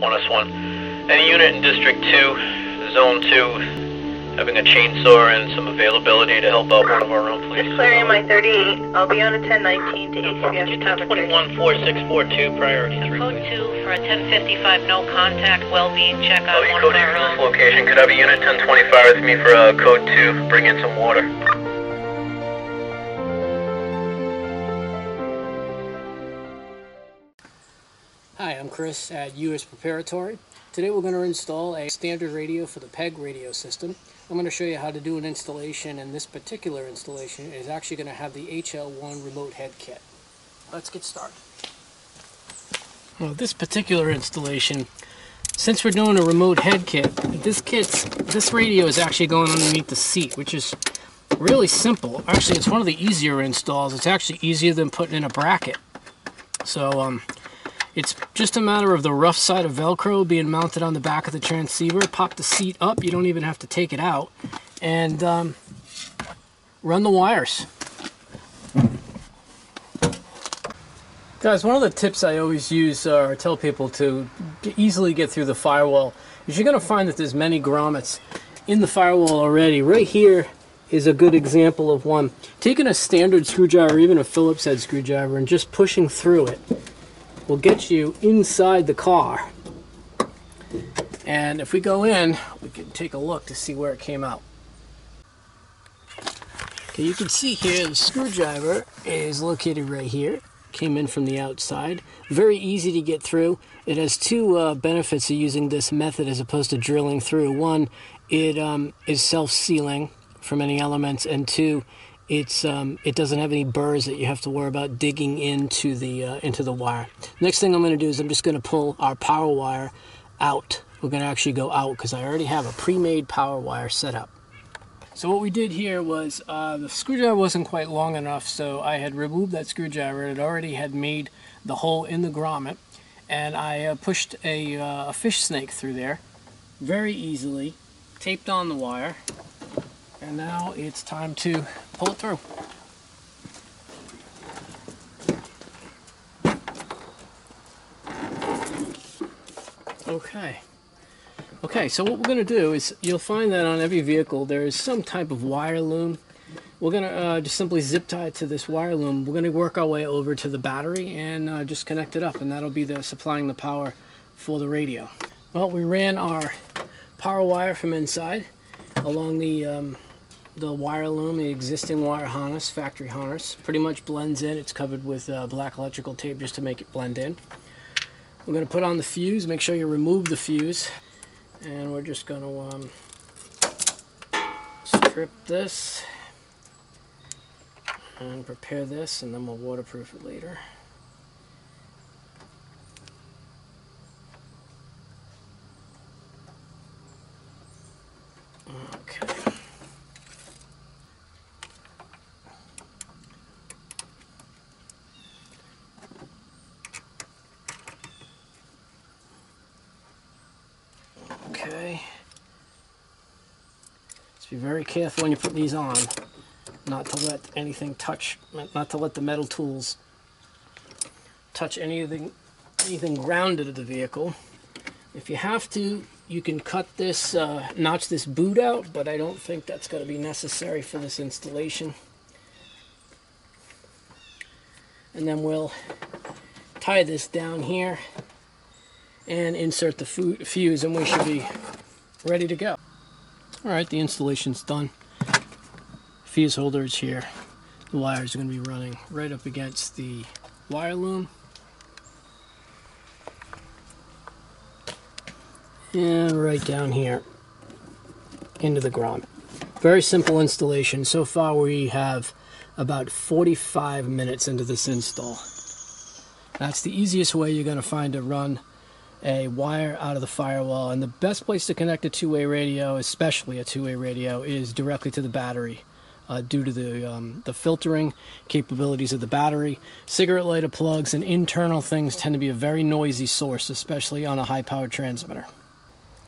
1S1. And a unit in District 2, Zone 2, having a chainsaw and some availability to help out one of our own police. Declaring my 38. I'll be on a 1019 to HCS Tower 214642, priority 3. Code 2 for a 1055 no contact well-being check on one of our own. Location. Could I have a unit 1025 with me for Code 2? Bring in some water. Hi, I'm Chris at U.S. Preparatory. Today we're going to install a standard radio for the PEG radio system. I'm going to show you how to do an installation, and this particular installation is actually going to have the HL1 remote head kit. Let's get started. Well, this particular installation, since we're doing a remote head kit, this radio is actually going underneath the seat, which is really simple. Actually, it's one of the easier installs. It's actually easier than putting in a bracket. So, it's just a matter of the rough side of Velcro being mounted on the back of the transceiver. Pop the seat up, you don't even have to take it out, and run the wires. Guys, one of the tips I always use or tell people to easily get through the firewall is you're going to find that there's many grommets in the firewall already. Right here is a good example of one. Taking a standard screwdriver, even a Phillips head screwdriver, and just pushing through it will get you inside the car. And if we go in, we can take a look to see where it came out. Okay, you can see here the screwdriver is located right here. Came in from the outside. Very easy to get through. It has two benefits of using this method as opposed to drilling through. One, it is self-sealing from any elements, and two, it doesn't have any burrs that you have to worry about digging into the wire. Next thing I'm going to do is I'm just going to pull our power wire out. We're going to actually go out because I already have a pre-made power wire set up. So what we did here was the screwdriver wasn't quite long enough, so I had removed that screwdriver. It already had made the hole in the grommet, and I pushed a fish snake through there very easily, taped on the wire, and now it's time to pull it through. Okay, so what we're going to do is, you'll find that on every vehicle there is some type of wire loom. We're going to just simply zip tie it to this wire loom. We're going to work our way over to the battery and just connect it up, and that'll be supplying the power for the radio. Well, we ran our power wire from inside along the wire loom, the existing wire harness, factory harness. Pretty much blends in. It's covered with black electrical tape just to make it blend in. We're going to put on the fuse. Make sure you remove the fuse. And we're just going to strip this and prepare this, and then we'll waterproof it later. Okay. Just be very careful when you put these on, not to let anything touch, not to let the metal tools touch anything grounded of the vehicle. If you have to, you can cut this, notch this boot out, but I don't think that's going to be necessary for this installation. And then we'll tie this down here and insert the fuse, and we should be ready to go. Alright, the installation's done. Fuse holder is here. The wires are going to be running right up against the wire loom. And right down here into the grommet. Very simple installation. So far we have about 45 minutes into this install. That's the easiest way you're going to find to run a wire out of the firewall, and the best place to connect a two-way radio, especially a two-way radio, is directly to the battery due to the filtering capabilities of the battery. Cigarette lighter plugs and internal things tend to be a very noisy source, especially on a high-powered transmitter.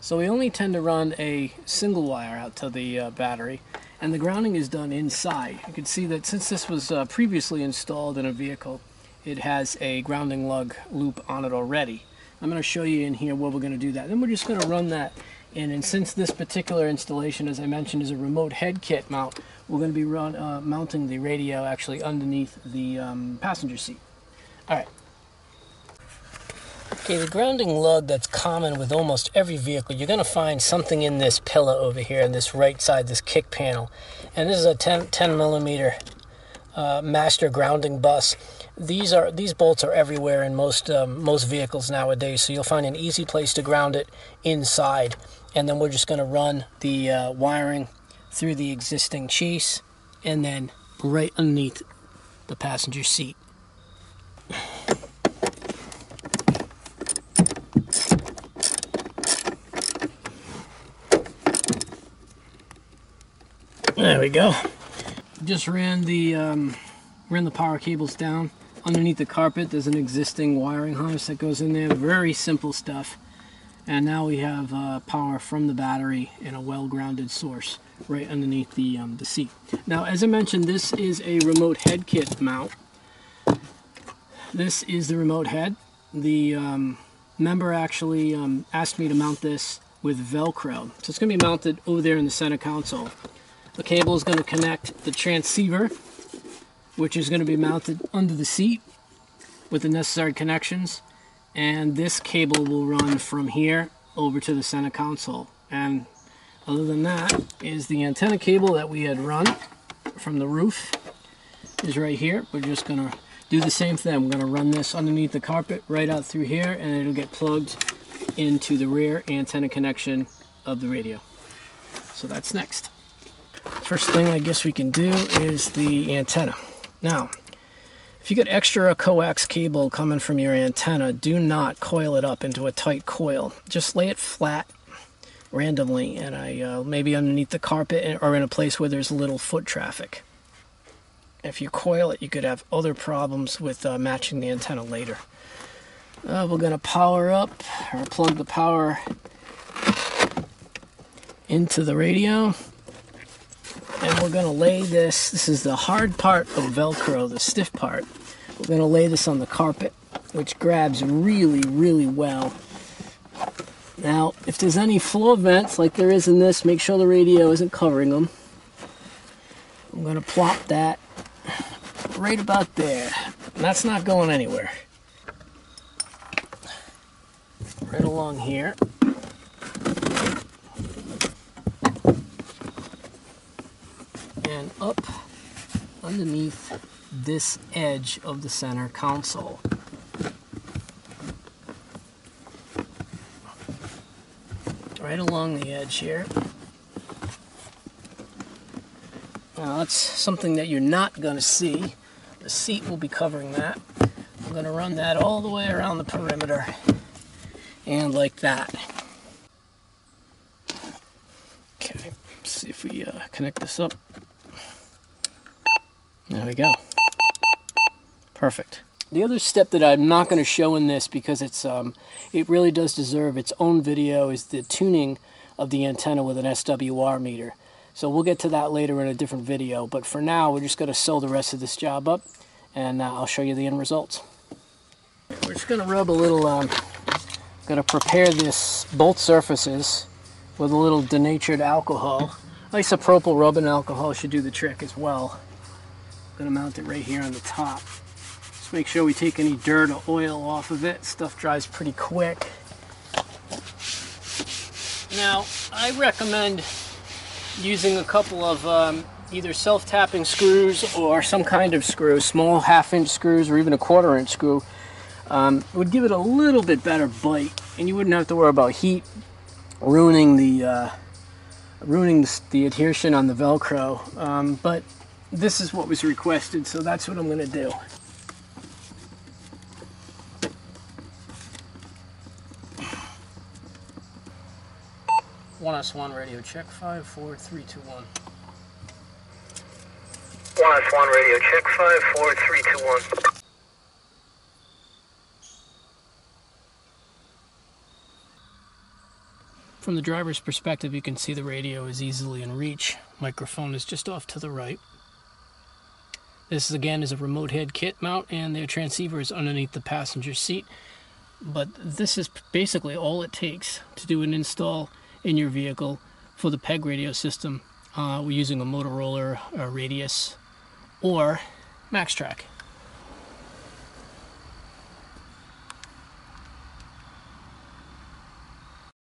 So we only tend to run a single wire out to the battery, and the grounding is done inside. You can see that since this was previously installed in a vehicle, it has a grounding lug loop on it already. I'm going to show you in here what we're going to do that. Then we're just going to run that in. And since this particular installation, as I mentioned, is a remote head kit mount, we're going to be mounting the radio actually underneath the passenger seat. All right. Okay, the grounding lug that's common with almost every vehicle, you're going to find something in this pillow over here, in this right side, this kick panel. And this is a 10 millimeter master grounding bus. These bolts are everywhere in most vehicles nowadays, so you'll find an easy place to ground it inside. And then we're just going to run the wiring through the existing chase and then right underneath the passenger seat. There we go. Just ran the power cables down. Underneath the carpet, there's an existing wiring harness that goes in there. Very simple stuff. And now we have power from the battery and a well-grounded source right underneath the seat. Now, as I mentioned, this is a remote head kit mount. This is the remote head. The member actually asked me to mount this with Velcro. So it's going to be mounted over there in the center console. The cable is going to connect the transceiver, which is going to be mounted under the seat with the necessary connections, and this cable will run from here over to the center console. And other than that, is the antenna cable that we had run from the roof is right here. We're just going to do the same thing. We're going to run this underneath the carpet right out through here, and it'll get plugged into the rear antenna connection of the radio. So that's next. First thing I guess we can do is the antenna. Now, if you get extra coax cable coming from your antenna, do not coil it up into a tight coil. Just lay it flat randomly, and maybe underneath the carpet or in a place where there's little foot traffic. If you coil it, you could have other problems with matching the antenna later. We're going to power up or plug the power into the radio. And we're going to lay this is the hard part of Velcro, the stiff part. We're going to lay this on the carpet, which grabs really, really well. Now, if there's any floor vents like there is in this, make sure the radio isn't covering them. I'm going to plop that right about there. And that's not going anywhere. Right along here. And up underneath this edge of the center console. Right along the edge here. Now that's something that you're not going to see. The seat will be covering that. I'm going to run that all the way around the perimeter and like that. Okay, let's see if we connect this up. There we go. Perfect. The other step that I'm not going to show in this, because it's it really does deserve its own video, is the tuning of the antenna with an SWR meter. So we'll get to that later in a different video, but for now we're just going to sew the rest of this job up, and I'll show you the end results. We're just going to rub a little, going to prepare this, both surfaces, with a little denatured alcohol. Isopropyl rubbing alcohol should do the trick as well. Going to mount it right here on the top. Just make sure we take any dirt or oil off of it. Stuff dries pretty quick. Now, I recommend using a couple of either self-tapping screws or some kind of screw, small half-inch screws or even a quarter-inch screw. Would give it a little bit better bite, and you wouldn't have to worry about heat ruining the adhesion on the Velcro. But this is what was requested, so that's what I'm going to do. One S1 radio check, 5, 4, 3, 2, 1. One S1 radio check, 5, 4, 3, 2, 1. From the driver's perspective, you can see the radio is easily in reach. Microphone is just off to the right. This, again, is a remote head kit mount, and their transceiver is underneath the passenger seat. but this is basically all it takes to do an install in your vehicle for the PEG radio system. We're using a Motorola, a Radius, or MaxTrac.